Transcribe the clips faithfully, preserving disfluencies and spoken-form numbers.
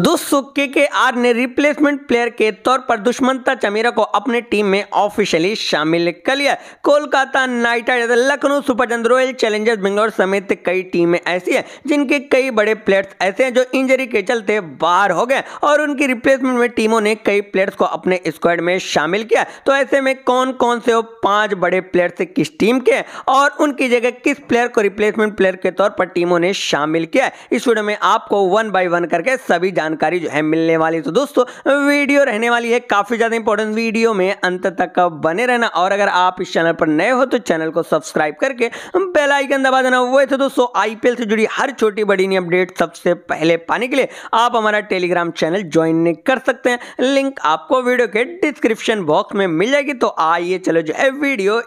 दोस्तों के के आर ने रिप्लेसमेंट प्लेयर के तौर पर दुष्मंता चमीरा को अपने टीम में ऑफिशियली शामिल कर लिया। Kolkata Knight Riders, Lucknow Super Giants, Royal Challengers Bangalore समेत कई टीमें ऐसी हैं जिनके कई बड़े प्लेयर्स ऐसे हैं जो इंजरी के चलते बाहर हो गए और उनकी रिप्लेसमेंट में टीमों ने कई प्लेयर्स को अपने स्क्वाड में शामिल किया। तो ऐसे में कौन कौन से वो पांच बड़े प्लेयर्स किस टीम के और उनकी जगह किस प्लेयर को रिप्लेसमेंट प्लेयर के तौर पर टीमों ने शामिल किया, इस वीडियो में आपको वन बाई वन करके सभी जानकारी जो है मिलने वाली। तो दोस्तों वीडियो रहने वाली है काफी ज्यादा इंपॉर्टेंट, वीडियो में अंत तक बने रहना और अगर आप इस चैनल पर नए हो तो चैनल को सब्सक्राइब करके बेल आइकन दबा देना। वैसे दोस्तों आईपीएल से जुड़ी हर छोटी बड़ी नई अपडेट सबसे पहले पाने के लिए आप हमारा टेलीग्राम चैनल ज्वाइन कर सकते हैं, लिंक आपको वीडियो के डिस्क्रिप्शन बॉक्स में मिल जाएगी। तो आइए चलो जो है वीडियो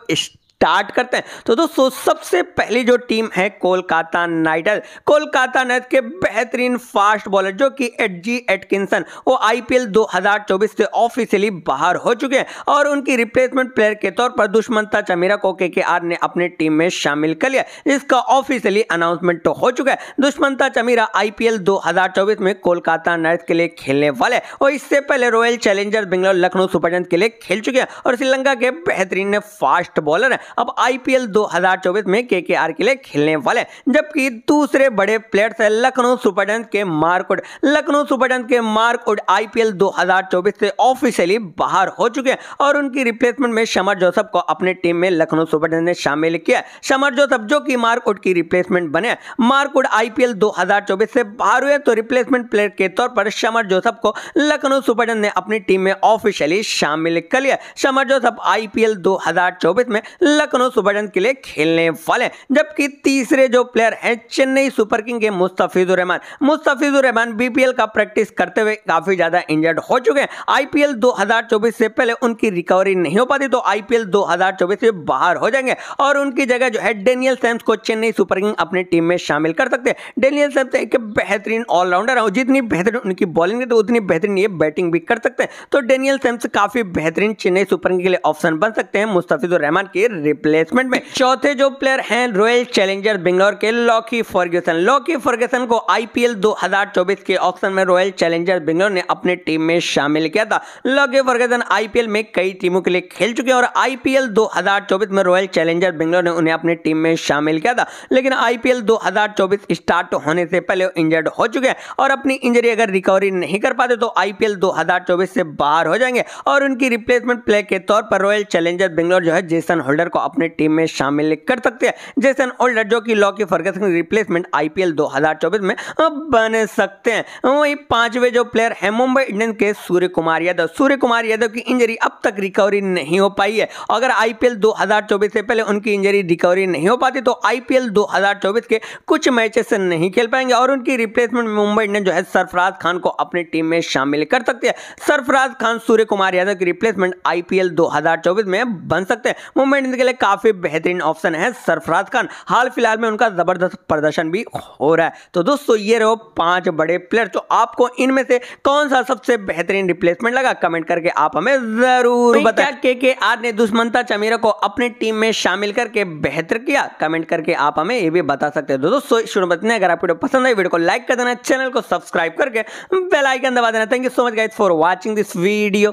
स्टार्ट करते हैं। तो दोस्तों सबसे पहली जो टीम है Kolkata Knight Riders. Kolkata Knight के बेहतरीन फास्ट बॉलर जो कि एड जी एटकिंसन वो आईपीएल दो हज़ार चौबीस से ऑफिशियली बाहर हो चुके हैं और उनकी रिप्लेसमेंट प्लेयर के तौर पर दुष्मंता चमीरा को केकेआर ने अपने टीम में शामिल कर लिया, जिसका ऑफिशियली अनाउंसमेंट तो हो चुका है। दुष्मंता चमीरा आईपीएल दो हज़ार चौबीस में कोलकाता नाइट के लिए खेलने वाले और इससे पहले Royal Challengers Bangalore, Lucknow Super Giants के लिए खेल चुके हैं और श्रीलंका के बेहतरीन फास्ट बॉलर है। अब आईपीएल दो हज़ार चौबीस में केकेआर के लिए खेलने वाले, जबकि दूसरे बड़े प्लेयर्स हैं लखनऊ सुपरजायंट्स के मार्क वुड। लखनऊ सुपरजायंट्स के मार्क वुड आईपीएल दो हज़ार चौबीस से ऑफिशियली बाहर हो चुके हैं और उनकी रिप्लेसमेंट में शमर जोसेफ को अपने टीम में लखनऊ सुपरजायंट्स ने शामिल किया। शमर जोसेफ जो कि मार्क वुड की रिप्लेसमेंट बने। मार्क वुड आईपीएल दो हज़ार चौबीस से बाहर हुए तो रिप्लेसमेंट प्लेयर के तौर पर शमर जोसेफ को लखनऊ सुपरजायंट्स ने अपनी टीम में ऑफिशियली शामिल कर लिया। शमर जोसेफ आईपीएल दो हज़ार चौबीस में लखनऊ सुपरजायंट्स के लिए खेलने वाले, जबकि तीसरे जो प्लेयर हैं चेन्नई सुपरकिंग्स के मुस्तफिजुर रहमान। मुस्तफिजुर रहमान बीपीएल का प्रैक्टिस करते हुए काफी ज्यादा इंजर्ड हो चुके हैं। आईपीएल दो हज़ार चौबीस से पहले उनकी रिकवरी नहीं हो पाती तो आईपीएल दो हज़ार चौबीस से बाहर हो जाएंगे और उनकी जगह जो है डेनियल सैम्स को चेन्नई सुपरकिंग्स अपनी टीम में शामिल कर सकते हैं। डेनियल सैम्स एक बेहतरीन ऑलराउंडर है, जितनी बेहतरीन उनकी बॉलिंग है तो उतनी बेहतरीन ये बैटिंग भी कर सकते हैं। तो डेनियल सैम्स काफी बेहतरीन चेन्नई सुपरकिंग्स के लिए ऑप्शन बन सकते हैं मुस्तफिजुर रहमान के रिप्लेसमेंट में। चौथे जो प्लेयर हैं रॉयल चैलेंजर बेंगलोर के लॉकी फर्गेसन। लॉकी फर्गेसन को आईपीएल दो हज़ार चौबीस के ऑक्शन में रॉयल चैलेंजर बेंगलोर ने अपने टीम में शामिल किया था। लॉकी फर्गेसन आईपीएल में कई टीमों के लिए खेल चुके हैं और आईपीएल दो हज़ार चौबीस में रॉयल चैलेंजर बेंगलोर ने उन्हें अपनी टीम में शामिल किया था, लेकिन आईपीएल दो हज़ार चौबीस स्टार्ट होने से पहले इंजर्ड हो चुके हैं और अपनी इंजरी अगर रिकवरी नहीं कर पाते तो आईपीएल दो हज़ार चौबीस से बाहर हो जाएंगे और उनकी रिप्लेसमेंट प्लेयर के तौर पर रॉयल चैलेंजर बेंगलोर जो है जेसन होल्डर को अपने टीम में शामिल कर सकते हैं। जेसन होल्डर जो कि लॉकी फर्गेसन की रिप्लेसमेंट आईपीएल दो हज़ार चौबीस में बन सकते हैं। वहीं पांचवें जो प्लेयर हैं मुंबई इंडियंस के सूर्य कुमार यादव। सूर्य कुमार यादव की इंजरी अब तक रिकवरी नहीं हो पाई है। अगर आईपीएल दो हज़ार चौबीस से पहले उनकी इंजरी रिकवरी नहीं हो पाती तो आईपीएल दो हज़ार चौबीस के कुछ मैचेस नहीं खेल पाएंगे और उनकी रिप्लेसमेंट में मुंबई इंडियंस जो है सरफराज खान को अपनी टीम में शामिल कर सकते हैं। सरफराज खान सूर्य कुमार यादव की रिप्लेसमेंट आईपीएल दो हज़ार चौबीस में बन सकते हैं। मुंबई इंडियंस के लिए काफी बेहतरीन ऑप्शन है सरफराज खान। हाल फिलहाल में उनका जबरदस्त प्रदर्शन भी हो रहा है। तो दोस्तों ये रहो पांच बड़े प्लेयर। तो आपको इनमें से कौन सा सबसे बेहतरीन रिप्लेसमेंट लगा कमेंट करके आप हमें जरूर बताएं। केकेआर ने दुष्मंता चमीरा को अपने टीम में शामिल करके बेहतर किया, कमेंट करके आप हमें ये भी बता सकते हैं। तो दोस्तों अगर आपको वीडियो पसंद आई वीडियो को लाइक कर देना, चैनल को सब्सक्राइब करके बेल आइकन दबा देना। Thank you so much guys for watching this video.